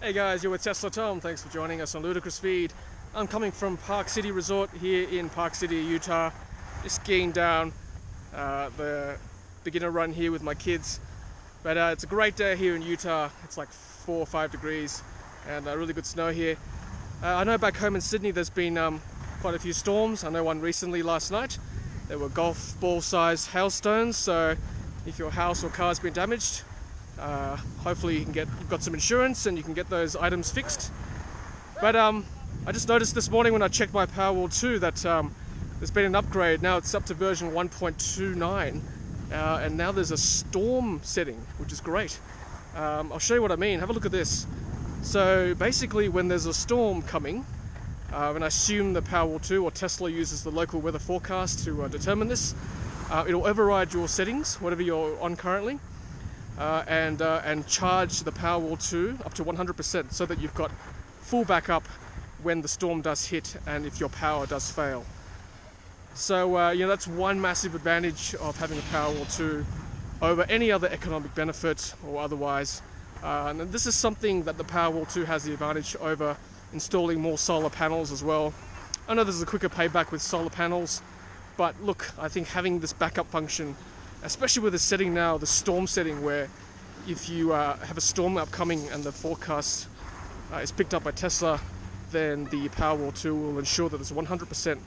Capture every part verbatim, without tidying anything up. Hey guys, you're with Tesla Tom. Thanks for joining us on Ludicrous Feed. I'm coming from Park City Resort here in Park City, Utah. Just skiing down uh, the beginner run here with my kids. But uh, it's a great day here in Utah. It's like four or five degrees and uh, really good snow here. Uh, I know back home in Sydney there's been um, quite a few storms. I know one recently last night. There were golf ball sized hailstones, so if your house or car's been damaged, Uh, hopefully you can get got some insurance and you can get those items fixed. But um, I just noticed this morning when I checked my Powerwall two that um, there's been an upgrade. Now it's up to version one point two nine, uh, and now there's a storm setting, which is great. Um, I'll show you what I mean. Have a look at this. So basically, when there's a storm coming, uh, and I assume the Powerwall two or Tesla uses the local weather forecast to uh, determine this, uh, it'll override your settings, whatever you're on currently. Uh, and, uh, and charge the Powerwall two up to one hundred percent so that you've got full backup when the storm does hit and if your power does fail. So uh, you know, that's one massive advantage of having a Powerwall two over any other economic benefit or otherwise. Uh, and this is something that the Powerwall two has the advantage over installing more solar panels as well. I know this is a quicker payback with solar panels, but look, I think having this backup function, especially with the setting now, the storm setting, where if you uh, have a storm upcoming and the forecast uh, is picked up by Tesla, then the Powerwall two will ensure that it's one hundred percent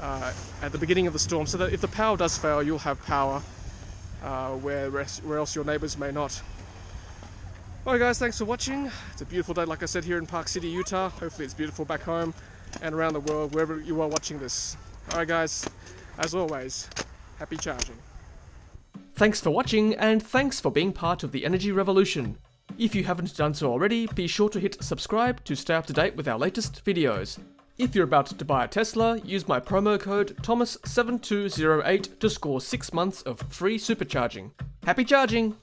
uh, at the beginning of the storm, so that if the power does fail, you'll have power uh, where, rest, where else your neighbors may not. Alright guys, thanks for watching. It's a beautiful day, like I said, here in Park City, Utah. Hopefully it's beautiful back home and around the world, wherever you are watching this. Alright guys, as always, happy charging. Thanks for watching, and thanks for being part of the energy revolution. If you haven't done so already, be sure to hit subscribe to stay up to date with our latest videos. If you're about to buy a Tesla, use my promo code Thomas seven two zero eight to score six months of free supercharging. Happy charging!